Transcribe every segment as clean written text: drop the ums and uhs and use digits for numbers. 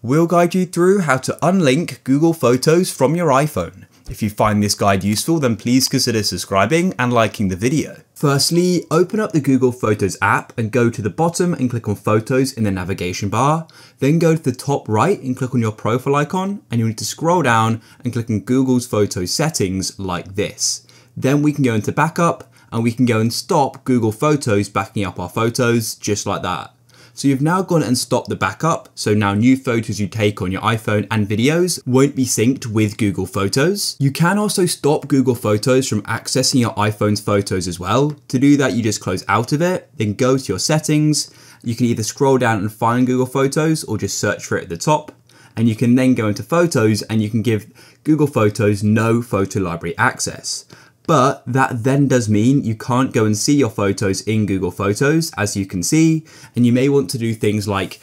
We'll guide you through how to unlink Google Photos from your iPhone. If you find this guide useful, then please consider subscribing and liking the video. Firstly, open up the Google Photos app and go to the bottom and click on Photos in the navigation bar. Then go to the top right and click on your profile icon, and you'll need to scroll down and click on Google's Photos settings like this. Then we can go into backup and we can go and stop Google Photos backing up our photos just like that. So you've now gone and stopped the backup, so now new photos you take on your iPhone and videos won't be synced with Google Photos. You can also stop Google Photos from accessing your iPhone's photos as well. To do that, you just close out of it, then go to your settings. You can either scroll down and find Google Photos or just search for it at the top. And you can then go into Photos and you can give Google Photos no photo library access. But that then does mean you can't go and see your photos in Google Photos, as you can see, and you may want to do things like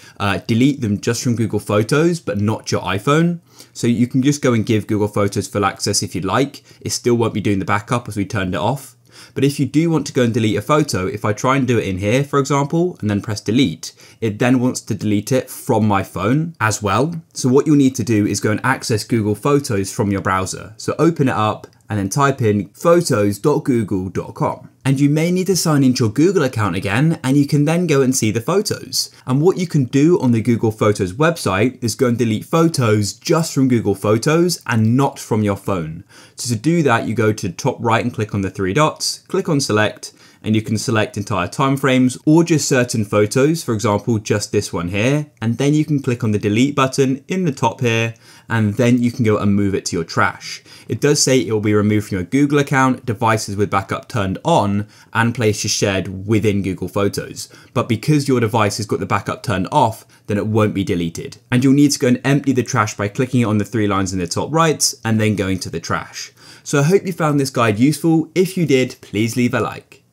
delete them just from Google Photos, but not your iPhone. So you can just go and give Google Photos full access if you'd like. It still won't be doing the backup as we turned it off. But if you do want to go and delete a photo, if I try and do it in here, for example, and then press delete, it then wants to delete it from my phone as well. So what you'll need to do is go and access Google Photos from your browser. So open it up and then type in photos.google.com. And you may need to sign into your Google account again, and you can then go and see the photos. And what you can do on the Google Photos website is go and delete photos just from Google Photos and not from your phone. So to do that, you go to the top right and click on the three dots, click on select, and you can select entire timeframes or just certain photos, for example, just this one here. And then you can click on the delete button in the top here, and then you can go and move it to your trash. It does say it will be removed from your Google account, devices with backup turned on, and places shared within Google Photos. But because your device has got the backup turned off, then it won't be deleted. And you'll need to go and empty the trash by clicking on the three lines in the top right and then going to the trash. So I hope you found this guide useful. If you did, please leave a like.